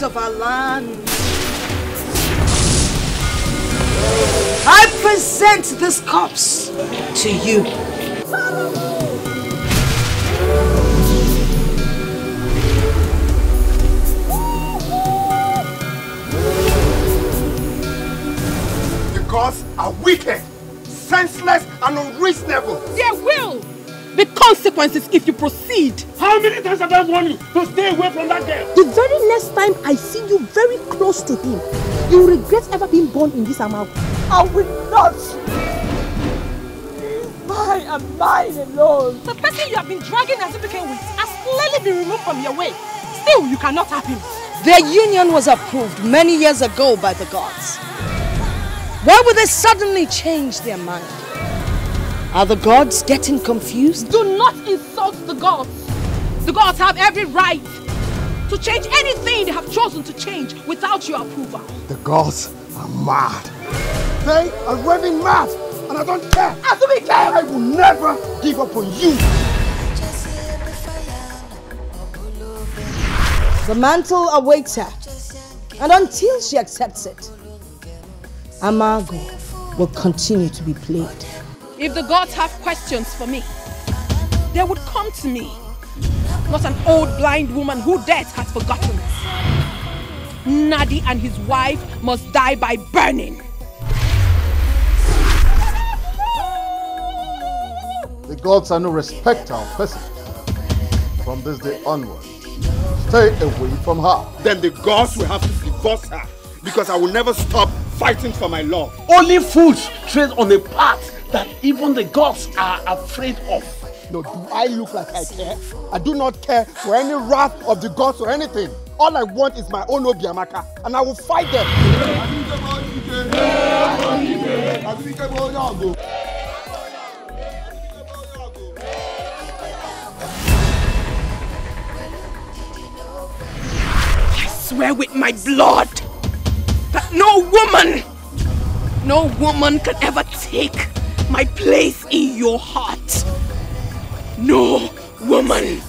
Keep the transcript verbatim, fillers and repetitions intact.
gods of our land. I present this corpse to you. The gods are wicked, senseless, and unreasonable. There will be consequences if you proceed. How many times have I warned you to stay away from that girl? The very next time I see you very close to him, you will regret ever being born in this Amago. I will not. Mine and mine alone. The person you have been dragging as a became with has clearly been removed from your way. Still, you cannot have him. Their union was approved many years ago by the gods. Why would they suddenly change their mind? Are the gods getting confused? Do not insult the gods. The gods have every right to change anything they have chosen to change without your approval. The gods are mad. They are raving mad, and I don't care. As to be clear, I will never give up on you. The mantle awaits her, and until she accepts it, Amago will continue to be played. If the gods have questions for me, they would come to me. Not an old blind woman who death has forgotten. Nadi and his wife must die by burning. The gods are no respecter of persons. From this day onward, stay away from her. Then the gods will have to divorce her, because I will never stop fighting for my love. Only fools tread on a path that even the gods are afraid of. No, do I look like I care? I do not care for any wrath of the gods or anything. All I want is my own Obiyamaka, and I will fight them. I swear with my blood that no woman, no woman can ever take my place in your heart. No woman.